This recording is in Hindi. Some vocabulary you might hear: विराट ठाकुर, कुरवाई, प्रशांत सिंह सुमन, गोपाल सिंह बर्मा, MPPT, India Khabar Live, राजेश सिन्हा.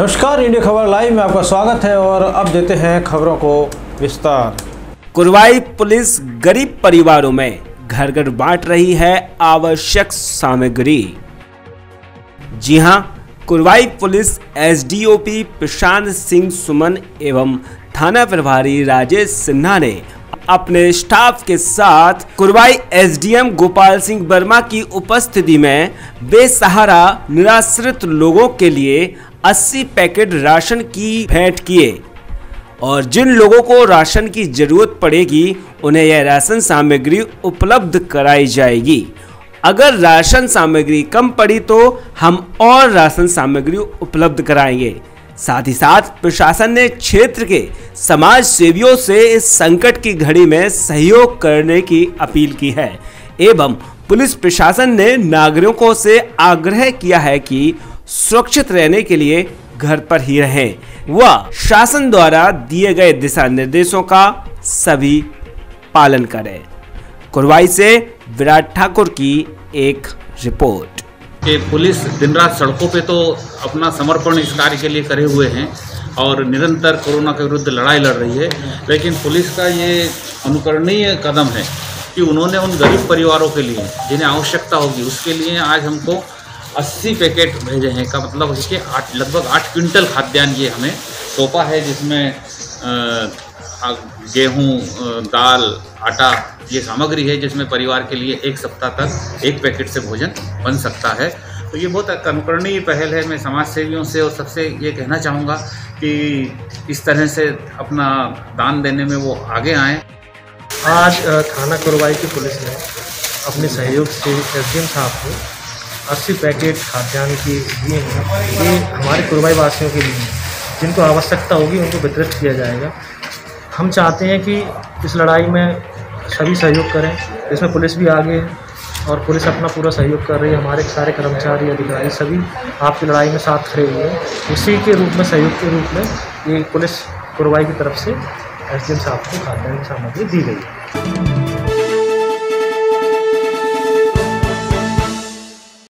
नमस्कार, इंडिया खबर लाइव में आपका स्वागत है और अब देते हैं खबरों को विस्तार। कुरवाई पुलिस गरीब परिवारों में घर घर बांट रही है आवश्यक सामग्री। जी हां, कुरवाई पुलिस एसडीओपी प्रशांत सिंह सुमन एवं थाना प्रभारी राजेश सिन्हा ने अपने स्टाफ के साथ कुरवाई एसडीएम गोपाल सिंह बर्मा की उपस्थिति में बेसहारा निराश्रित लोगों के लिए 80 पैकेट राशन की भेंट किए और जिन लोगों को राशन की जरूरत पड़ेगी उन्हें यह राशन सामग्री उपलब्ध कराई जाएगी। अगर राशन सामग्री कम पड़ी तो हम और राशन सामग्री उपलब्ध कराएंगे। साथ ही साथ प्रशासन ने क्षेत्र के समाज सेवियों से इस संकट की घड़ी में सहयोग करने की अपील की है एवं पुलिस प्रशासन ने नागरिकों से आग्रह किया है कि सुरक्षित रहने के लिए घर पर ही रहें व शासन द्वारा दिए गए दिशा निर्देशों का सभी पालन करें। कुरवाई से विराट ठाकुर की एक रिपोर्ट। कि पुलिस दिन रात सड़कों पे तो अपना समर्पण इस कार्य के लिए करे हुए हैं और निरंतर कोरोना के विरुद्ध लड़ाई लड़ रही है, लेकिन पुलिस का ये अनुकरणीय कदम है कि उन्होंने उन गरीब परिवारों के लिए जिन्हें आवश्यकता होगी उसके लिए आज हमको 80 पैकेट भेजे हैं। का मतलब इसके लगभग आठ क्विंटल खाद्यान्न ये हमें सौंपा है, जिसमें गेहूँ, दाल, आटा ये सामग्री है, जिसमें परिवार के लिए एक सप्ताह तक एक पैकेट से भोजन बन सकता है। तो ये बहुत अनुकरणीय पहल है। मैं समाज सेवियों से और सबसे ये कहना चाहूँगा कि इस तरह से अपना दान देने में वो आगे आएँ। आज थाना कुरवाई की पुलिस ने अपने सहयोग से एसडीएम साहब को 80 पैकेट खाद्यान्न के दिए हैं। ये हमारे कुरवाई वासियों के लिए जिनको आवश्यकता होगी उनको वितरित किया जाएगा। हम चाहते हैं कि इस लड़ाई में सभी सहयोग करें। इसमें पुलिस भी आगे है और पुलिस अपना पूरा सहयोग कर रही है। हमारे सारे कर्मचारी, अधिकारी सभी आपकी लड़ाई में साथ खड़े हुए हैं। उसी के रूप में, सहयोग के रूप में ये पुलिस कुरवाई की तरफ से एसडीएम साहब को खाद्यान्न सामग्री दी गई।